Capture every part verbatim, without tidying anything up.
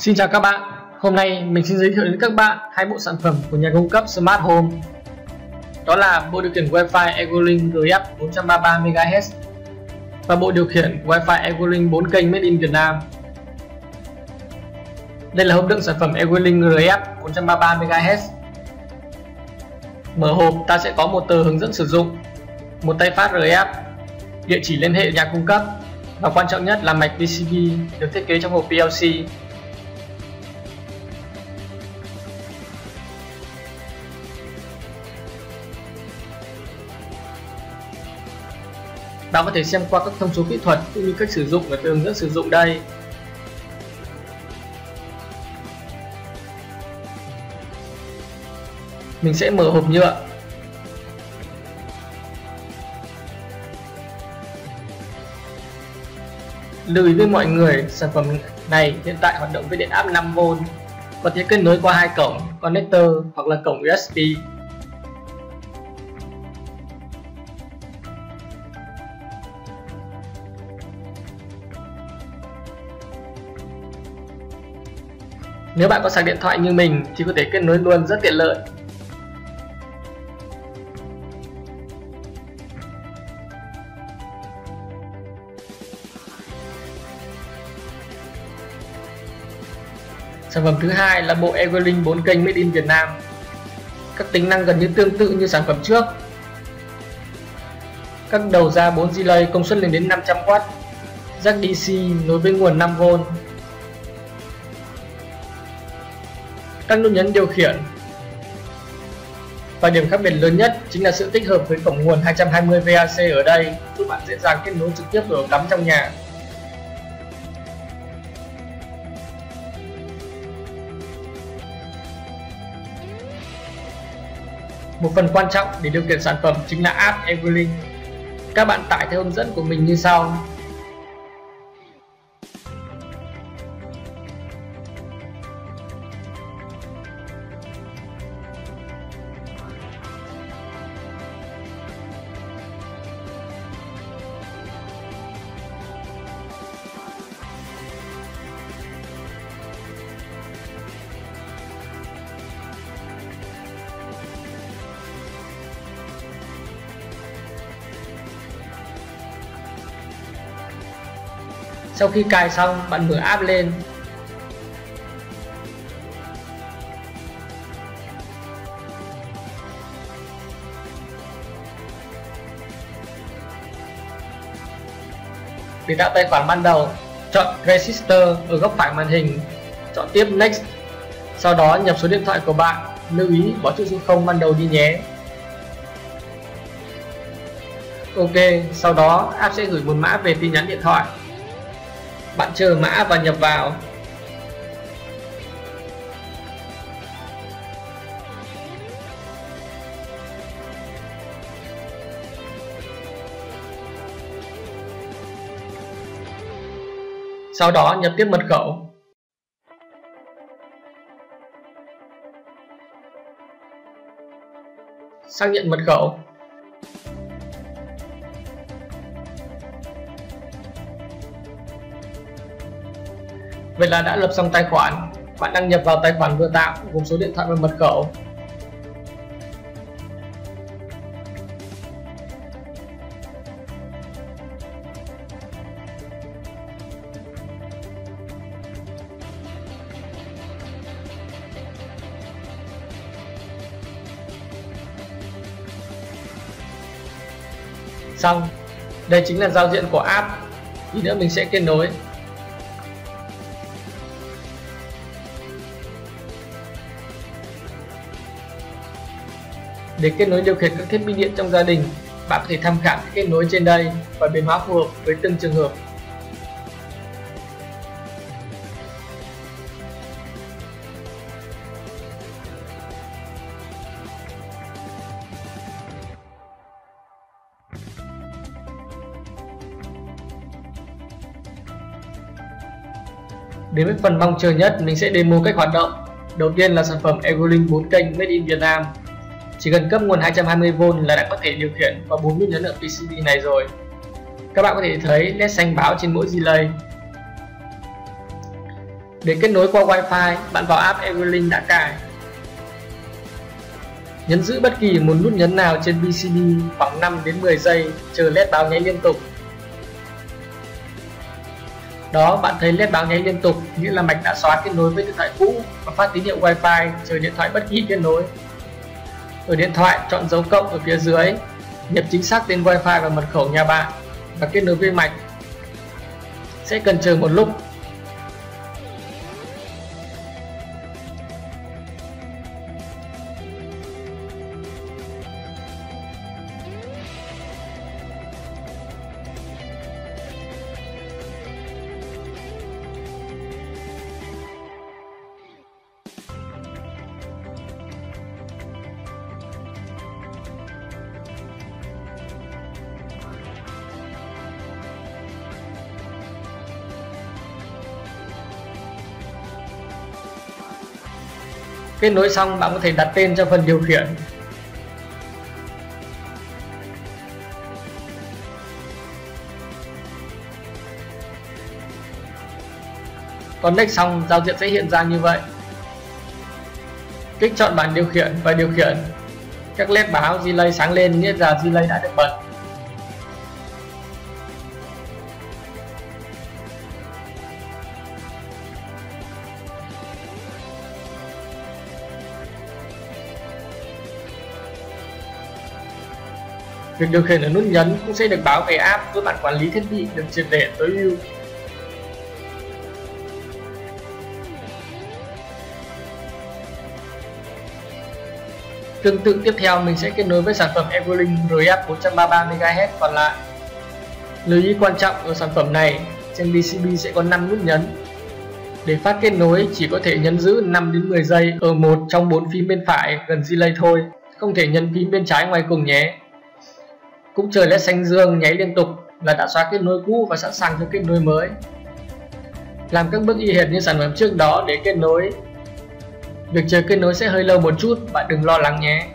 Xin chào các bạn, hôm nay mình xin giới thiệu đến các bạn hai bộ sản phẩm của nhà cung cấp Smart Home. Đó là bộ điều khiển Wi-Fi Ewelink rờ ép bốn trăm ba mươi ba mê ga héc và bộ điều khiển Wi-Fi Ewelink bốn kênh Made in Việt Nam. Đây là hộp đựng sản phẩm Ewelink rờ ép bốn trăm ba mươi ba mê ga héc. Mở hộp ta sẽ có một tờ hướng dẫn sử dụng, một tay phát rờ ép, địa chỉ liên hệ nhà cung cấp và quan trọng nhất là mạch pê xê bê được thiết kế trong hộp pê lờ xê. Bạn có thể xem qua các thông số kỹ thuật cũng như cách sử dụng và hướng dẫn sử dụng đây. Mình sẽ mở hộp nhựa. Lưu ý với mọi người, sản phẩm này hiện tại hoạt động với điện áp năm vôn, có thể kết nối qua hai cổng connector hoặc là cổng u ét bê. Nếu bạn có sạc điện thoại như mình thì có thể kết nối luôn, rất tiện lợi. Sản phẩm thứ hai là bộ Ewelink bốn kênh Made in Việt Nam. Các tính năng gần như tương tự như sản phẩm trước. Các đầu ra bốn relay công suất lên đến năm trăm oát, jack đê xê nối với nguồn năm vôn. Các nút nhấn điều khiển. Và điểm khác biệt lớn nhất chính là sự tích hợp với cổng nguồn hai trăm hai mươi vê a xê ở đây, giúp bạn dễ dàng kết nối trực tiếp vào ống tắm trong nhà. Một phần quan trọng để điều khiển sản phẩm chính là app Ewelink. Các bạn tải theo hướng dẫn của mình như sau. Sau khi cài xong, bạn mở app lên. Để tạo tài khoản ban đầu, chọn Register ở góc phải màn hình, chọn tiếp Next. Sau đó nhập số điện thoại của bạn, lưu ý bỏ chữ số không ban đầu đi nhé. OK, sau đó app sẽ gửi một mã về tin nhắn điện thoại. Bạn chờ mã và nhập vào. Sau đó nhập tiếp mật khẩu. Xác nhận mật khẩu. Vậy là đã lập xong tài khoản, bạn đăng nhập vào tài khoản vừa tạo gồm số điện thoại và mật khẩu. Xong, đây chính là giao diện của app, tí nữa mình sẽ kết nối. Để kết nối điều khiển các thiết bị điện trong gia đình, bạn có thể tham khảo các kết nối trên đây và biến hóa phù hợp với từng trường hợp. Đến với phần mong chờ nhất, mình sẽ demo cách hoạt động. Đầu tiên là sản phẩm Ewelink bốn kênh Made in Việt Nam. Chỉ cần cấp nguồn hai trăm hai mươi vôn là đã có thể điều khiển vào bốn nút nhấn ở pê xê bê này rồi. Các bạn có thể thấy led xanh báo trên mỗi relay. Để kết nối qua Wi-Fi, bạn vào app Ewelink đã cài. Nhấn giữ bất kỳ một nút nhấn nào trên pê xê bê khoảng năm đến mười giây, chờ led báo nháy liên tục. Đó, bạn thấy led báo nháy liên tục, nghĩa là mạch đã xóa kết nối với điện thoại cũ và phát tín hiệu Wi-Fi, chờ điện thoại bất kỳ kết nối. Ở điện thoại, chọn dấu cộng ở phía dưới, nhập chính xác tên Wi-Fi và mật khẩu nhà bạn và kết nối với mạch. Sẽ cần chờ một lúc. Kết nối xong, bạn có thể đặt tên cho phần điều khiển. Connect xong, giao diện sẽ hiện ra như vậy. Kích chọn bảng điều khiển và điều khiển. Các led báo relay sáng lên, nghĩa là relay đã được bật. Việc điều khiển ở nút nhấn cũng sẽ được báo về app giúp bạn quản lý thiết bị được triệt để tối ưu. Tương tự tiếp theo mình sẽ kết nối với sản phẩm Ewelink rờ ép bốn trăm ba mươi ba mê ga héc còn lại. Lưu ý quan trọng ở sản phẩm này, trên pê xê bê sẽ có năm nút nhấn. Để phát kết nối chỉ có thể nhấn giữ năm đến mười giây ở một trong bốn phím bên phải gần relay thôi, không thể nhấn phím bên trái ngoài cùng nhé. Cũng chờ led xanh dương nháy liên tục là đã xóa kết nối cũ và sẵn sàng cho kết nối mới. Làm các bước y hệt như sản phẩm trước đó để kết nối. Việc chờ kết nối sẽ hơi lâu một chút, bạn đừng lo lắng nhé.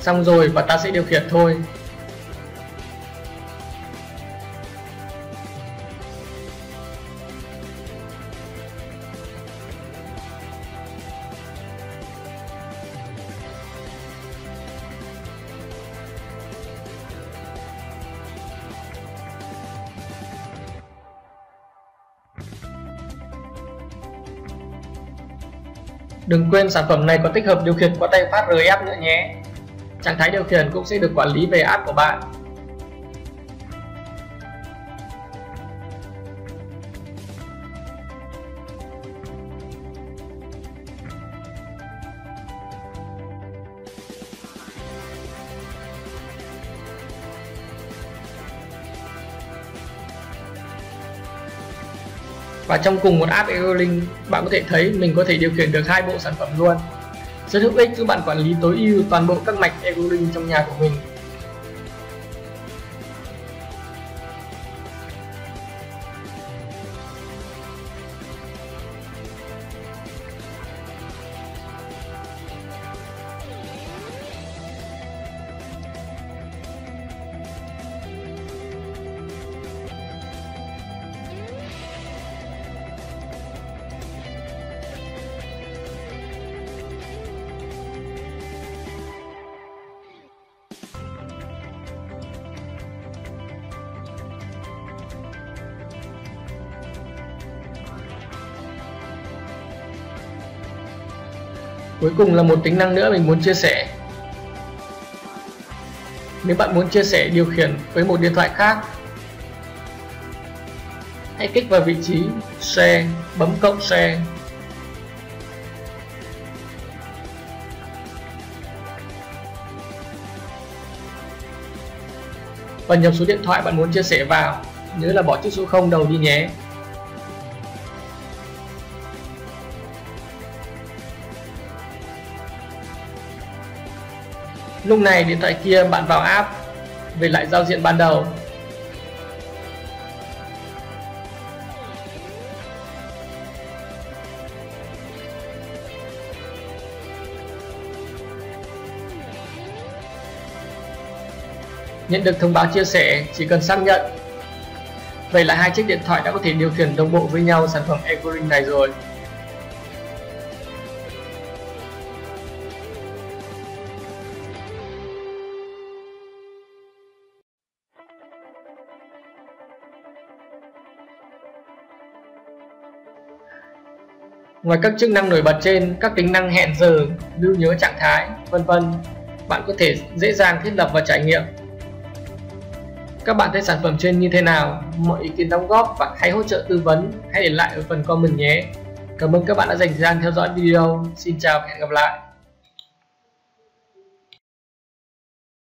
Xong rồi và ta sẽ điều khiển thôi. Đừng quên sản phẩm này có tích hợp điều khiển qua tay phát rờ ép nữa nhé. Trạng thái điều khiển cũng sẽ được quản lý về app của bạn. Và trong cùng một app Ewelink, bạn có thể thấy mình có thể điều khiển được hai bộ sản phẩm luôn. Rất hữu ích giúp bạn quản lý tối ưu toàn bộ các mạch Ewelink trong nhà của mình. Cuối cùng là một tính năng nữa mình muốn chia sẻ. Nếu bạn muốn chia sẻ điều khiển với một điện thoại khác, hãy kích vào vị trí Share, bấm cộng Share. Và nhập số điện thoại bạn muốn chia sẻ vào, nhớ là bỏ chữ số không đầu đi nhé. Lúc này điện thoại kia bạn vào app, về lại giao diện ban đầu. Nhận được thông báo chia sẻ, chỉ cần xác nhận. Vậy là hai chiếc điện thoại đã có thể điều khiển đồng bộ với nhau sản phẩm Ewelink này rồi. Ngoài các chức năng nổi bật trên, các tính năng hẹn giờ, lưu nhớ trạng thái, vân vân, bạn có thể dễ dàng thiết lập và trải nghiệm. Các bạn thấy sản phẩm trên như thế nào? Mọi ý kiến đóng góp và hãy hỗ trợ tư vấn, hãy để lại ở phần comment nhé. Cảm ơn các bạn đã dành thời gian theo dõi video. Xin chào và hẹn gặp lại.